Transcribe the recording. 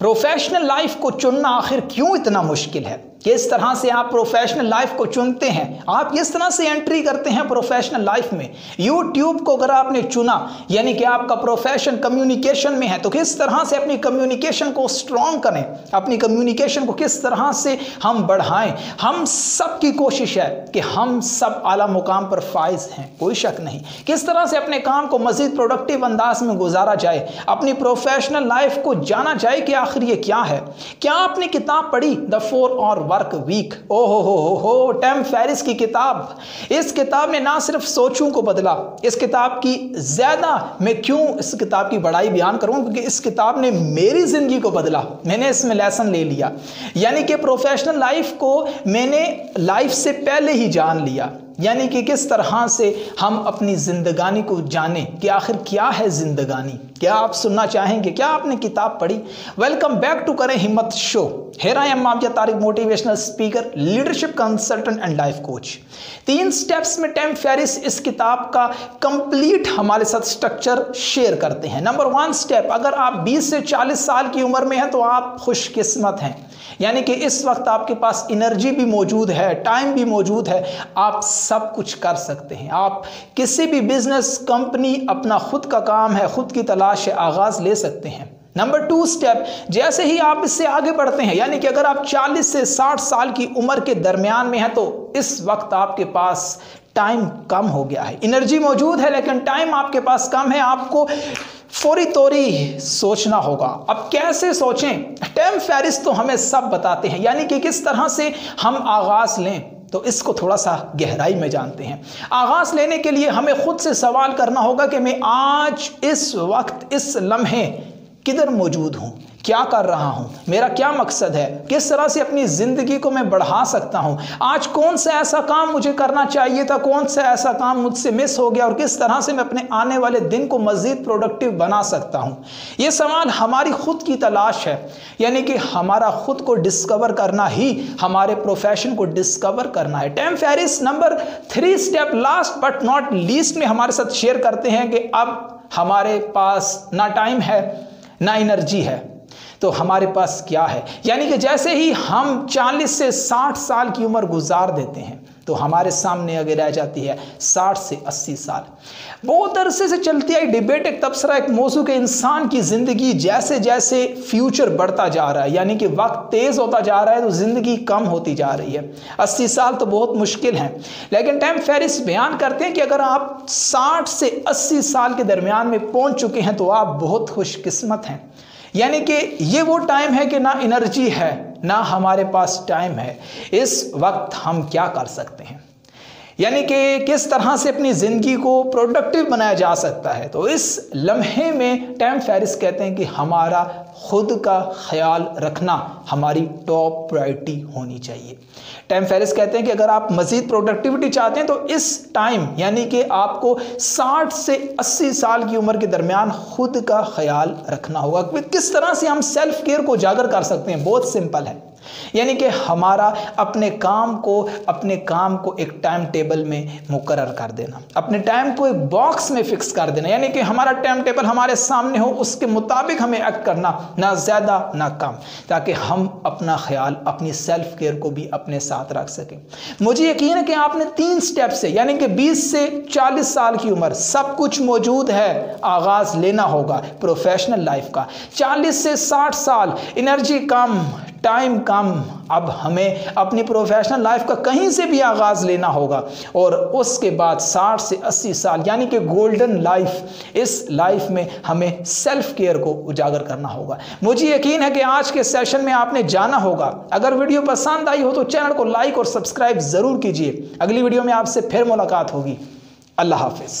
Professional life को चुनना आखिर क्यों इतना मुश्किल है? किस तरह से आप प्रोफेशनल लाइफ को चुनते हैं? आप किस तरह से एंट्री करते हैं प्रोफेशनल लाइफ में? यूट्यूब को अगर आपने चुना, यानी कि आपका प्रोफेशन कम्युनिकेशन में है, तो किस तरह से अपनी कम्युनिकेशन को स्ट्रॉन्ग करें, अपनी कम्युनिकेशन को किस तरह से हम बढ़ाएं। हम सब की कोशिश है कि हम सब आला मुकाम पर फाइज हैं, कोई शक नहीं। किस तरह से अपने काम को मज़ीद प्रोडक्टिव अंदाज में गुजारा जाए, अपनी प्रोफेशनल लाइफ को जाना जाए कि आखिर ये क्या है। क्या आपने किताब पढ़ी द 4 Hour वर्क वीक? ओहो हो, टिम फेरिस की किताब। इस किताब ने ना सिर्फ सोचों को बदला, इस किताब की ज्यादा मैं क्यों इस किताब की बड़ाई बयान करूं, क्योंकि इस किताब ने मेरी जिंदगी को बदला। मैंने इसमें लेसन ले लिया, यानी कि प्रोफेशनल लाइफ को मैंने लाइफ से पहले ही जान लिया, यानी कि किस तरह से हम अपनी जिंदगानी को जाने कि आखिर क्या है जिंदगानी। क्या आप सुनना चाहेंगे? क्या आपने किताब पढ़ी? वेलकम बैक टू करें हिम्मत शो। हेयर आई एम मामजा Tariq, motivational speaker, leadership consultant and life coach. 3 steps में टिम फेरिस इस किताब का कंप्लीट हमारे साथ स्ट्रक्चर शेयर करते हैं। नंबर 1 स्टेप, अगर आप 20 से 40 साल की उम्र में हैं तो आप खुशकिस्मत हैं, यानी कि इस वक्त आपके पास एनर्जी भी मौजूद है, टाइम भी मौजूद है, आप सब कुछ कर सकते हैं। आप किसी भी बिजनेस, कंपनी, अपना खुद का काम है, खुद की तलाश है, आगाज ले सकते हैं। नंबर 2 स्टेप, जैसे ही आप इससे आगे बढ़ते हैं, यानी कि अगर आप 40 से 60 साल की उम्र के दरमियान में हैं तो इस वक्त आपके पास टाइम कम हो गया है। एनर्जी मौजूद है लेकिन टाइम आपके पास कम है, आपको फौरी तौरी सोचना होगा। अब कैसे सोचें? टिम फेरिस तो हमें सब बताते हैं, यानी कि किस तरह से हम आगाज़ लें, तो इसको थोड़ा सा गहराई में जानते हैं। आगाज़ लेने के लिए हमें खुद से सवाल करना होगा कि मैं आज इस वक्त इस लम्हे किधर मौजूद हूँ, क्या कर रहा हूँ, मेरा क्या मकसद है, किस तरह से अपनी ज़िंदगी को मैं बढ़ा सकता हूँ, आज कौन सा ऐसा काम मुझे करना चाहिए था, कौन सा ऐसा काम मुझसे मिस हो गया, और किस तरह से मैं अपने आने वाले दिन को मज़ीद प्रोडक्टिव बना सकता हूँ। ये सवाल हमारी खुद की तलाश है, यानी कि हमारा खुद को डिस्कवर करना ही हमारे प्रोफेशन को डिस्कवर करना है। Tim Ferriss number 3 step, last but not least में हमारे साथ शेयर करते हैं कि अब हमारे पास ना टाइम है ना एनर्जी है, तो हमारे पास क्या है। यानी कि जैसे ही हम 40 से 60 साल की उम्र गुजार देते हैं तो हमारे सामने आगे रह जाती है 60 से 80 साल। बहुत अरसे से चलती आई डिबेट, एक तबसरा, एक मौजू के इंसान की ज़िंदगी जैसे जैसे फ्यूचर बढ़ता जा रहा है, यानी कि वक्त तेज़ होता जा रहा है तो ज़िंदगी कम होती जा रही है। 80 साल तो बहुत मुश्किल है, लेकिन टिम फेरिस बयान करते हैं कि अगर आप 60 से 80 साल के दरमियान में पहुँच चुके हैं तो आप बहुत खुशकिस्मत हैं, यानी कि ये वो टाइम है कि ना एनर्जी है ना हमारे पास टाइम है। इस वक्त हम क्या कर सकते हैं, यानी कि किस तरह से अपनी ज़िंदगी को प्रोडक्टिव बनाया जा सकता है। तो इस लम्हे में टिम फेरिस कहते हैं कि हमारा खुद का ख्याल रखना हमारी टॉप प्रायोरिटी होनी चाहिए। टिम फेरिस कहते हैं कि अगर आप मज़ीद प्रोडक्टिविटी चाहते हैं तो इस टाइम, यानी कि आपको 60 से 80 साल की उम्र के दरमियान खुद का ख्याल रखना होगा। किस तरह से हम सेल्फ केयर को उजागर कर सकते हैं? बहुत सिंपल है, यानी कि हमारा अपने काम को एक टाइम टेबल में मुकर्रर कर देना, अपने टाइम को एक बॉक्स में फिक्स कर देना, यानी कि हमारा टाइम टेबल हमारे सामने हो, उसके मुताबिक हमें एक्ट करना, ना ज़्यादा ना कम, ताकि हम अपना ख्याल, अपनी सेल्फ केयर को भी अपने साथ रख सकें। मुझे यकीन है कि आपने 3 स्टेप से, यानी कि 20 से 40 साल की उम्र, सब कुछ मौजूद है, आगाज़ लेना होगा प्रोफेशनल लाइफ का। 40 से 60 साल, एनर्जी कम, टाइम कम, अब हमें अपनी प्रोफेशनल लाइफ का कहीं से भी आगाज़ लेना होगा, और उसके बाद 60 से 80 साल, यानी कि गोल्डन लाइफ, इस लाइफ में हमें सेल्फ केयर को उजागर करना होगा। मुझे यकीन है कि आज के सेशन में आपने जाना होगा। अगर वीडियो पसंद आई हो तो चैनल को लाइक और सब्सक्राइब ज़रूर कीजिए। अगली वीडियो में आपसे फिर मुलाकात होगी। अल्लाह हाफिज़।